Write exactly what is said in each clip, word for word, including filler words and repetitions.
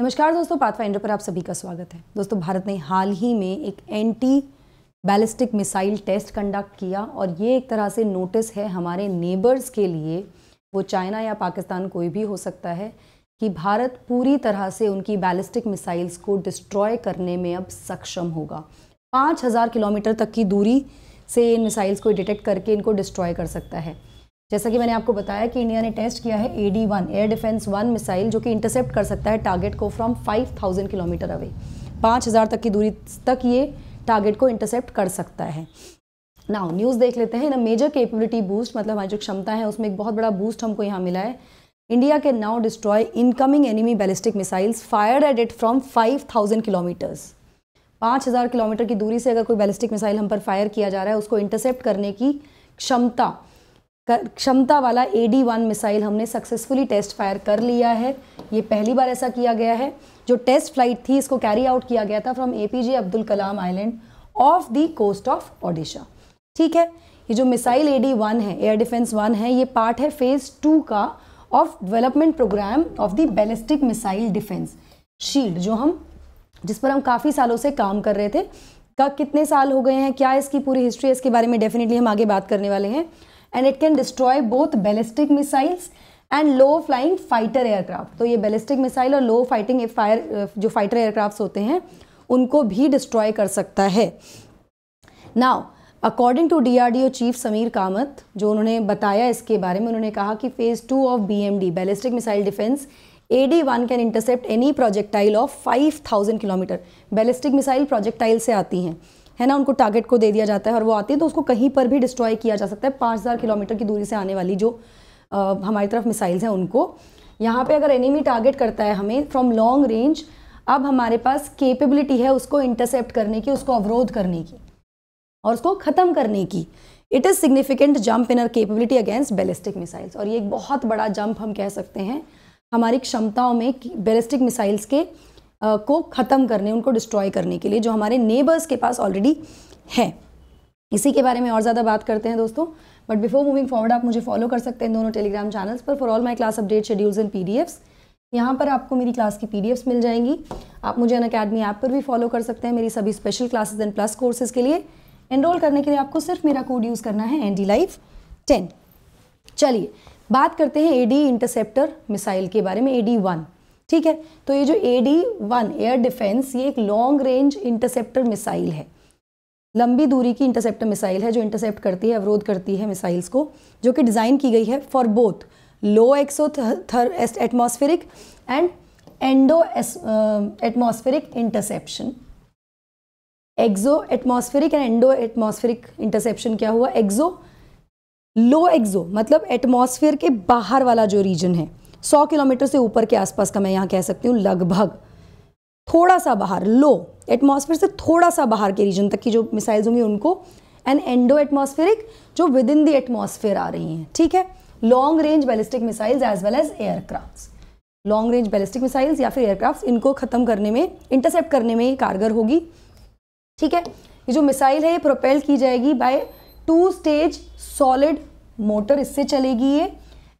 नमस्कार दोस्तों, पाथफाइंडर पर आप सभी का स्वागत है। दोस्तों, भारत ने हाल ही में एक anti ballistic missile test conduct किया और ये एक तरह से नोटिस है हमारे नेबर्स के लिए, वो चाइना या पाकिस्तान कोई भी हो सकता है, कि भारत पूरी तरह से उनकी बैलिस्टिक मिसाइल्स को डिस्ट्रॉय करने में अब सक्षम होगा। पाँच हज़ार किलोमीटर तक की दूरी से इन मिसाइल्स को डिटेक्ट करके इनको डिस्ट्रॉय कर सकता है। जैसा कि मैंने आपको बताया कि इंडिया ने टेस्ट किया है A D one air defence one missile, जो कि इंटरसेप्ट कर सकता है टारगेट को from five thousand kilometre away. पाँच हज़ार तक की दूरी तक ये टारगेट को इंटरसेप्ट कर सकता है। नाउ न्यूज़ देख लेते हैं। इन मेजर कैपेबिलिटी बूस्ट, मतलब हमारी जो क्षमता है उसमें एक बहुत बड़ा बूस्ट हमको यहाँ मिला है। इंडिया के now destroy incoming enemy ballistic missiles fired at it from five thousand kilometres. पाँच हज़ार किलोमीटर की दूरी से अगर कोई बैलिस्टिक मिसाइल हम पर फायर किया जा रहा है, उसको इंटरसेप्ट करने की क्षमता क्षमता वाला ए डी वन मिसाइल हमने सक्सेसफुली टेस्ट फायर कर लिया है। ये पहली बार ऐसा किया गया है। जो टेस्ट फ्लाइट थी इसको कैरी आउट किया गया था from A P J Abdul Kalam island off the coast of Odisha. ठीक है, ये जो मिसाइल ए डी वन है, एयर डिफेंस वन है, ये पार्ट है फेज़ टू का of development programme of the ballistic missile defence shield, जो हम जिस पर हम काफ़ी सालों से काम कर रहे थे। का कितने साल हो गए हैं, क्या इसकी पूरी हिस्ट्री है, इसके बारे में डेफिनेटली हम आगे बात करने वाले हैं। And it can destroy both ballistic missiles and low flying fighter aircraft. तो ये बैलिस्टिक मिसाइल और लो फाइटिंग फायर जो फाइटर एयरक्राफ्ट्स होते हैं उनको भी डिस्ट्रॉय कर सकता है। Now according to D R D O chief Sameer Kamat, जो उन्होंने बताया इसके बारे में, उन्होंने कहा कि phase two of B M D ballistic missile defence A D one can intercept any projectile of five thousand kilometre. Ballistic missile projectile से आती हैं, है ना, उनको टारगेट को दे दिया जाता है और वो आती है, तो उसको कहीं पर भी डिस्ट्रॉय किया जा सकता है। पाँच हज़ार किलोमीटर की दूरी से आने वाली जो आ, हमारी तरफ मिसाइल्स हैं उनको यहाँ पे अगर एनिमी टारगेट करता है हमें फ्रॉम लॉन्ग रेंज, अब हमारे पास कैपेबिलिटी है उसको इंटरसेप्ट करने की, उसको अवरोध करने की और उसको ख़त्म करने की। It is significant jump in our capability against ballistic missiles. और ये एक बहुत बड़ा जंप हम कह सकते हैं हमारी क्षमताओं में बैलिस्टिक मिसाइल्स के को ख़त्म करने, उनको डिस्ट्रॉय करने के लिए, जो हमारे नेबर्स के पास ऑलरेडी है। इसी के बारे में और ज़्यादा बात करते हैं दोस्तों। बट बिफोर मूविंग फॉरवर्ड, आप मुझे फॉलो कर सकते हैं दोनों टेलीग्राम चैनल्स पर for all my class update, schedules and P D Fs. यहाँ पर आपको मेरी क्लास की पी डी एफ्स मिल जाएंगी। आप मुझे अनअकैडमी ऐप पर भी फॉलो कर सकते हैं मेरी सभी special classes and plus courses के लिए। एनरोल करने के लिए आपको सिर्फ मेरा कोड यूज़ करना है, एन डी लाइफ टेन। चलिए बात करते हैं ए डी इंटरसेप्टर मिसाइल के बारे में, ए डी वन। ठीक है, तो ये जो A D one air defence, ये एक लॉन्ग रेंज इंटरसेप्टर मिसाइल है, लंबी दूरी की इंटरसेप्टर मिसाइल है, जो इंटरसेप्ट करती है, अवरोध करती है मिसाइल्स को, जो कि डिज़ाइन की गई है फॉर बोथ लो एक्सो थर atmospheric and endo atmospheric interception. Exo atmospheric and endo atmospheric interception क्या हुआ? एक्सो लो एक्सो मतलब एटमॉस्फेयर के बाहर वाला जो रीजन है, सौ किलोमीटर से ऊपर के आसपास का मैं यहाँ कह सकती हूँ, लगभग थोड़ा सा बाहर, लो एटमॉस्फेयर से थोड़ा सा बाहर के रीजन तक की जो मिसाइल्स होंगी उनको, एंड एंडो एटमॉस्फेरिक जो विद इन द एटमॉस्फेयर आ रही हैं। ठीक है, long range ballistic missiles as well as aircrafts, long range ballistic missiles या फिर एयरक्राफ्ट्स, इनको ख़त्म करने में, इंटरसेप्ट करने में कारगर होगी। ठीक है, ये जो मिसाइल है ये प्रोपेल की जाएगी by two stage solid motor, इससे चलेगी ये,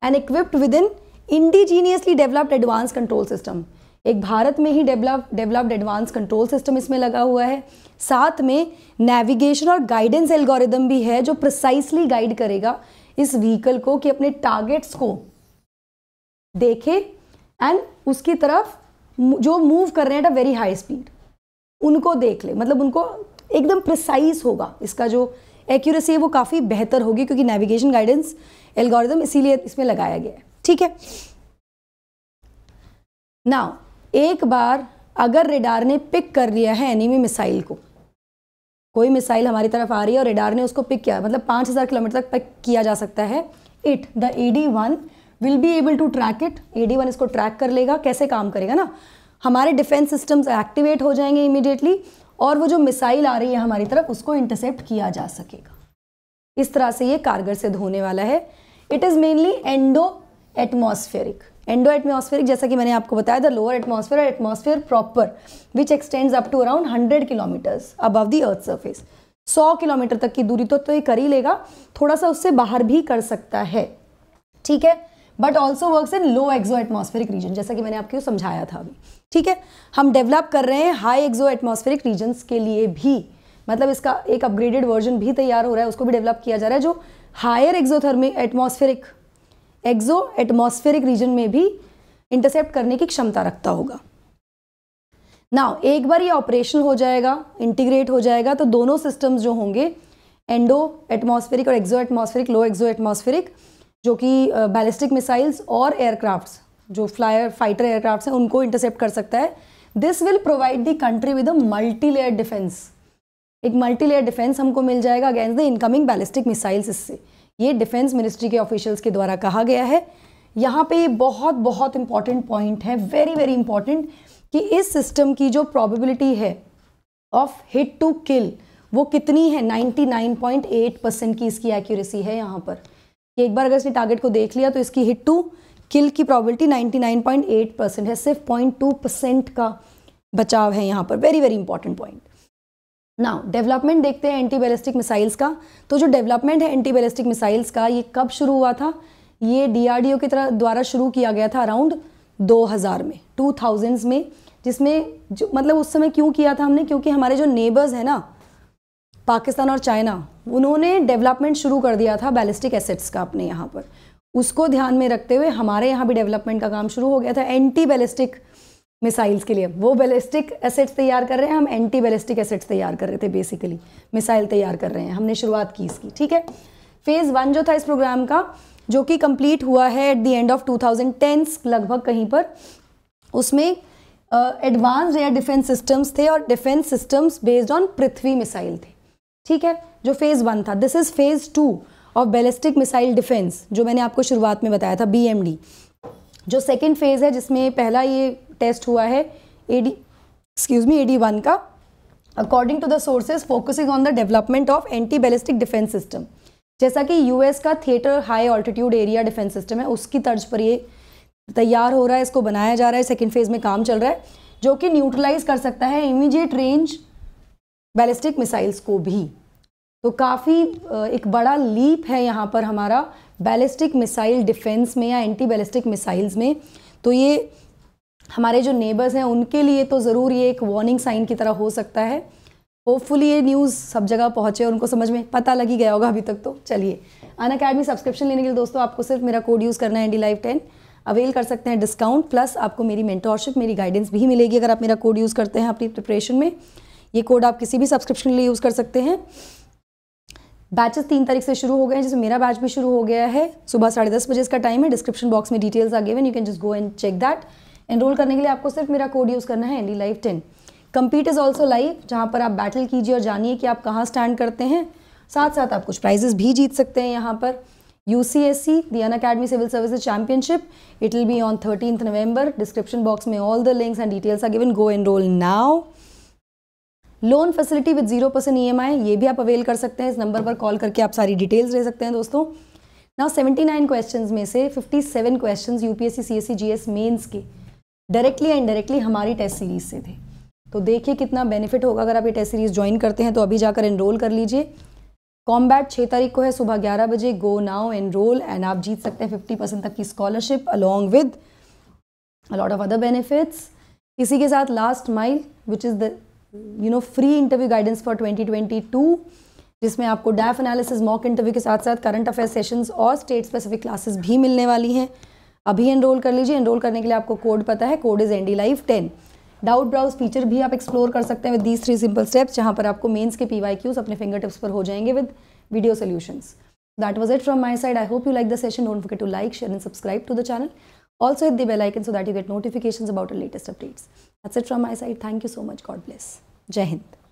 and equipped with in indigenously developed advance control system. एक भारत में ही develop developed advance control system इसमें लगा हुआ है। साथ में नेविगेशन और गाइडेंस एल्गोरिदम भी है, जो प्रिसाइसली गाइड करेगा इस व्हीकल को कि अपने टारगेट्स को देखे एंड उसकी तरफ जो मूव कर रहे हैं at a very high speed उनको देख ले, मतलब उनको एकदम प्रिसाइस होगा, इसका जो एक्यूरेसी है वो काफ़ी बेहतर होगी, क्योंकि नेविगेशन गाइडेंस एल्गोरिदम इसीलिए इसमें लगाया गया है। ठीक है, नाउ एक बार अगर रेडार ने पिक कर लिया है एनिमी मिसाइल को, कोई मिसाइल हमारी तरफ आ रही है और रेडार ने उसको पिक किया, मतलब पाँच हज़ार किलोमीटर तक पिक किया जा सकता है। It the A D one will be able to track it. A D one इसको ट्रैक कर लेगा। कैसे काम करेगा ना, हमारे डिफेंस सिस्टम्स एक्टिवेट हो जाएंगे इमीडिएटली और वो जो मिसाइल आ रही है हमारी तरफ उसको इंटरसेप्ट किया जा सकेगा। इस तरह से ये कारगर सिद्ध होने वाला है। It is mainly endo atmospheric. Endo atmospheric जैसा कि मैंने आपको बताया, द लोअर एटमॉस्फेयर और atmosphere proper which extends up to around hundred kilometres above the earth surface. सौ किलोमीटर तक की दूरी तो, तो ये कर ही लेगा, थोड़ा सा उससे बाहर भी कर सकता है। ठीक है, but also works in low exo atmospheric region, जैसा कि मैंने आपको समझाया था अभी, ठीक है। हम डेवलप कर रहे हैं हाई एक्जो एटमॉस्फेरिक रीजन्स के लिए भी, मतलब इसका एक अपग्रेडेड वर्जन भी तैयार हो रहा है, उसको भी डेवलप किया जा रहा है जो higher exothermic atmospheric exo atmospheric region में भी इंटरसेप्ट करने की क्षमता रखता होगा। नाउ एक बार ये ऑपरेशन हो जाएगा, इंटीग्रेट हो जाएगा, तो दोनों सिस्टम्स जो होंगे एंडो एटमॉस्फेरिक और exo atmospheric, low exo atmospheric, जो कि बैलिस्टिक मिसाइल्स और एयरक्राफ्ट्स, जो फ्लायर फाइटर एयरक्राफ्ट्स हैं, उनको इंटरसेप्ट कर सकता है। This will provide the country with a multi layer defence, एक मल्टी लेयर डिफेंस हमको मिल जाएगा against the incoming ballistic missiles. इससे ये डिफेंस मिनिस्ट्री के ऑफिशियल्स के द्वारा कहा गया है। यहाँ पे बहुत बहुत इंपॉर्टेंट पॉइंट है, वेरी वेरी इंपॉर्टेंट, कि इस सिस्टम की जो प्रोबेबिलिटी है ऑफ हिट टू किल वो कितनी है, निन्यानवे पॉइंट आठ परसेंट की इसकी एक्यूरेसी है। यहाँ पर एक बार अगर इसने टारगेट को देख लिया तो इसकी हिट टू किल की प्रोबेबिलिटी निन्यानवे पॉइंट आठ परसेंट है, सिर्फ पॉइंट टू परसेंट का बचाव है यहाँ पर। Very very important point. Now development देखते हैं एंटी बैलिस्टिक मिसाइल्स का। तो जो डेवलपमेंट है एंटी बैलिस्टिक मिसाइल्स का ये कब शुरू हुआ था? ये डीआरडीओ की तरह द्वारा शुरू किया गया था अराउंड दो हज़ार में, टू थाउजेंड्स में, जिसमें जो मतलब उस समय क्यों किया था हमने, क्योंकि हमारे जो नेबर्स हैं ना पाकिस्तान और चाइना, उन्होंने डेवलपमेंट शुरू कर दिया था बैलिस्टिक एसेट्स का अपने यहाँ पर। उसको ध्यान में रखते हुए हमारे यहाँ भी डेवलपमेंट का काम शुरू हो गया था एंटी बैलिस्टिक मिसाइल्स के लिए। वो बैलिस्टिक एसेट्स तैयार कर रहे हैं, हम एंटी बैलिस्टिक एसेट्स तैयार कर रहे थे, बेसिकली मिसाइल तैयार कर रहे हैं, हमने शुरुआत की इसकी, ठीक है। फेज़ वन जो था इस प्रोग्राम का, जो कि कंप्लीट हुआ है at the end of two thousand tens लगभग कहीं पर, उसमें एडवांस्ड एयर डिफेंस सिस्टम्स थे और defence systems based on Prithvi missile थे, ठीक है, जो फेज़ वन था। This is phase two of ballistic missile defence, जो मैंने आपको शुरुआत में बताया था, बी एम डी, जो सेकेंड फेज़ है, जिसमें पहला ये टेस्ट हुआ है AD excuse me AD one का, according to the sources focusing on the development of anti ballistic defence system. जैसा कि यूएस का theatre high altitude area defence system है, उसकी तर्ज पर ये तैयार हो रहा है, इसको बनाया जा रहा है, सेकेंड फेज़ में काम चल रहा है, जो कि न्यूट्रलाइज कर सकता है इमीडिएट रेंज बैलिस्टिक मिसाइल्स को भी। तो काफ़ी एक बड़ा लीप है यहाँ पर हमारा बैलिस्टिक मिसाइल डिफेंस में या एंटी बैलिस्टिक मिसाइल्स में। तो ये हमारे जो नेबर्स हैं उनके लिए तो ज़रूर ये एक वार्निंग साइन की तरह हो सकता है। होपफुली ये न्यूज़ सब जगह पहुँचे, उनको समझ में पता लगी गया होगा अभी तक तो। चलिए, अनअकैडमी सब्सक्रिप्शन लेने के लिए दोस्तों आपको सिर्फ मेरा कोड यूज़ करना है N D live ten, avail कर सकते हैं डिस्काउंट, प्लस आपको मेरी मेंटोरशिप, मेरी गाइडेंस भी मिलेगी अगर आप मेरा कोड यूज़ करते हैं अपनी प्रिपरेशन में। ये कोड आप किसी भी सब्सक्रिप्शन के लिए यूज़ कर सकते हैं। बैचेस तीन तारीख से शुरू हो गए हैं, जिसमें मेरा बैच भी शुरू हो गया है, सुबह साढ़े दस बजे इसका टाइम है। डिस्क्रिप्शन बॉक्स में details are given, you can just go and check that. Enrol करने के लिए आपको सिर्फ मेरा कोड यूज़ करना है N D live ten. Compete is also live, जहाँ पर आप बैटल कीजिए और जानिए कि आप कहाँ स्टैंड करते हैं, साथ साथ आप कुछ प्राइजेस भी जीत सकते हैं यहाँ पर। U C S C the Unacademy civil services championship, it will be on thirteenth November. Description box में all the links and details are given, go enrol now. Loan facility with zero percent E M I, ये भी आप avail कर सकते हैं, इस number पर call करके आप सारी डिटेल्स ले सकते हैं दोस्तों। नाउ सेवेंटी नाइन क्वेश्चंस में से fifty seven questions UPSC CSC GS mains के डायरेक्टली एंड इनडायरेक्टली हमारी टेस्ट सीरीज से थे। तो देखिए कितना बेनिफिट होगा अगर आप ये टेस्ट सीरीज ज्वाइन करते हैं, तो अभी जाकर एनरोल कर लीजिए। कॉम्बैट छः तारीख को है सुबह ग्यारह बजे, गो नाउ एनरोल एंड आप जीत सकते हैं फिफ्टी परसेंट तक की scholarship along with a lot of other benefits. इसी के साथ last mile which is the you know free interview guidance for twenty twenty two, जिसमें आपको डैफ एनालिसिस, मॉक इंटरव्यू के साथ साथ करंट अफेयर सेशंस और स्टेट स्पेसिफिक क्लासेस भी मिलने वाली हैं। अभी एनरोल कर लीजिए। एनरोल करने के लिए आपको कोड पता है, code is N D live ten. Doubt browse feature भी आप एक्सप्लोर कर सकते हैं with these three simple steps, जहां पर आपको मेंस के पी वाई क्यूज़ अपने फिंगर टिप्स पर हो जाएंगे with video solutions. That was it from my side. I hope you like the session. Don't forget to like, share and subscribe to the channel. Also hit the bell icon so that you get notifications about our latest updates. That's it from my side. Thank you so much. God bless. Jai Hind.